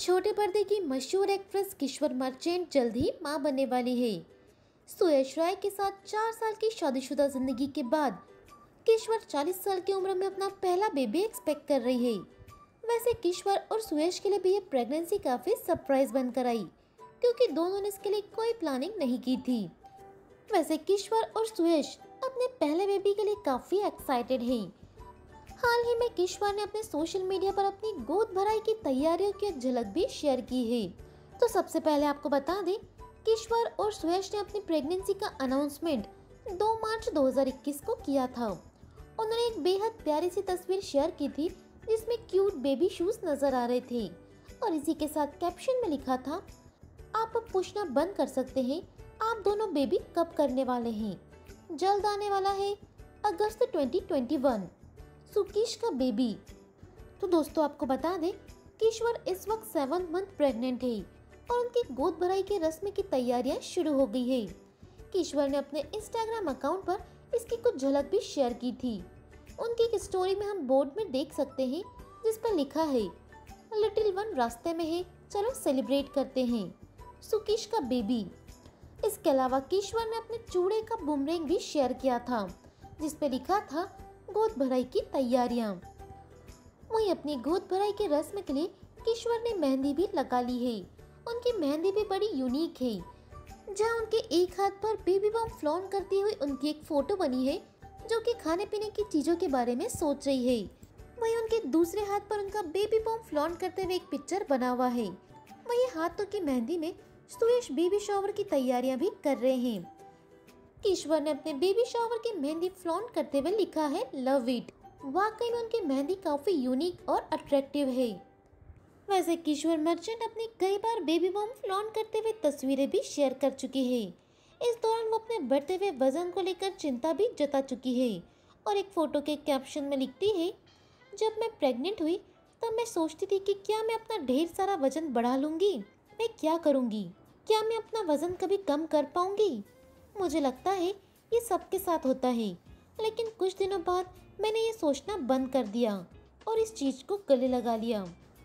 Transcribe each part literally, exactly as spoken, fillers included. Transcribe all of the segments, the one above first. छोटे पर्दे की मशहूर एक्ट्रेस किश्वर मर्चेंट जल्द ही मां बनने वाली है। सुयश राय के साथ चार साल की शादीशुदा जिंदगी के बाद किश्वर चालीस साल की उम्र में अपना पहला बेबी एक्सपेक्ट कर रही है। वैसे किश्वर और सुयश के लिए भी ये प्रेगनेंसी काफी सरप्राइज बनकर आई, क्योंकि दोनों ने इसके लिए कोई प्लानिंग नहीं की थी। वैसे किश्वर और सुयश अपने पहले बेबी के लिए काफी एक्साइटेड है। हाल ही में किश्वर ने अपने सोशल मीडिया पर अपनी गोद भराई की तैयारियों की एक झलक भी शेयर की है। तो सबसे पहले आपको बता दें, किश्वर और सुयश ने अपनी प्रेगनेंसी का अनाउंसमेंट दो मार्च दो हज़ार इक्कीस को किया था। उन्होंने एक बेहद प्यारी सी तस्वीर शेयर की थी, जिसमें क्यूट बेबी शूज नजर आ रहे थे और इसी के साथ कैप्शन में लिखा था, आप अब पूछना बंद कर सकते हैं, आप दोनों बेबी कब करने वाले हैं, जल्द आने वाला है अगस्त ट्वेंटी ट्वेंटी वन, सुकीश का बेबी। तो दोस्तों आपको बता दें, किश्वर इस वक्त सेवन मंथ प्रेग्नेंट है और उनकी गोद भराई की रस्म की तैयारियां शुरू हो गई है। किश्वर ने अपने इंस्टाग्राम अकाउंट पर इसकी कुछ झलक भी शेयर की थी। उनकी एक स्टोरी में हम बोर्ड में देख सकते हैं, जिस पर लिखा है, लिटिल वन रास्ते में है, चलो सेलिब्रेट करते हैं, सुकीश का बेबी। इसके अलावा किश्वर ने अपने चूड़े का बूमरैंग भी शेयर किया था, जिसपे लिखा था, गोद भराई की तैयारियां। वहीं अपनी गोद भराई के रस्म के लिए किश्वर ने मेहंदी भी लगा ली है। उनकी मेहंदी भी बड़ी यूनिक है, जहां उनके एक हाथ पर बेबी बम फ्लॉन करती हुई उनकी एक फोटो बनी है, जो कि खाने पीने की चीजों के बारे में सोच रही है। वहीं उनके दूसरे हाथ पर उनका बेबी बम फ्लॉन करते हुए एक पिक्चर बना हुआ है। वहीं हाथों की मेहंदी में सुयश बेबी शॉवर की तैयारियां भी कर रहे हैं। किश्वर ने अपने बेबी शॉवर की मेहंदी फ्लॉन करते हुए लिखा है, लव इट। वाकई में उनकी मेहंदी काफी यूनिक और अट्रैक्टिव है। वैसे किश्वर मर्चेंट अपनी कई बार बेबी बम फ्लॉन करते हुए तस्वीरें भी शेयर कर चुकी है। इस दौरान वो अपने बढ़ते हुए वजन को लेकर चिंता भी जता चुकी है और एक फोटो के कैप्शन में लिखती है, जब मैं प्रेग्नेंट हुई तब मैं सोचती थी कि क्या मैं अपना ढेर सारा वजन बढ़ा लूँगी, मैं क्या करूँगी, क्या मैं अपना वजन कभी कम कर पाऊँगी। मुझे लगता है ये सबके साथ होता है, लेकिन कुछ दिनों बाद मैंने ये सोचना बंद कर दिया और इस चीज़ को गले लगा लिया।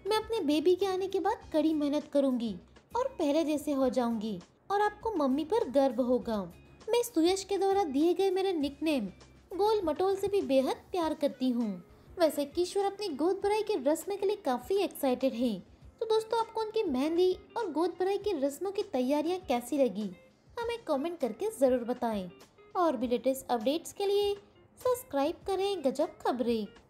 मैं अपने बेबी के आने के बाद कड़ी मेहनत करूंगी और पहले जैसे हो जाऊंगी और आपको मम्मी पर गर्व होगा। मैं सुयश के द्वारा दिए गए मेरे निकनेम गोल मटोल से भी बेहद प्यार करती हूँ। वैसे किश्वर अपनी गोद भराई की रस्म के लिए काफ़ी एक्साइटेड है। तो दोस्तों आपको उनकी मेहंदी और गोद भराई की रस्मों की तैयारियाँ कैसी लगी, हमें कमेंट करके ज़रूर बताएं और भी लेटेस्ट अपडेट्स के लिए सब्सक्राइब करें गजब खबरें।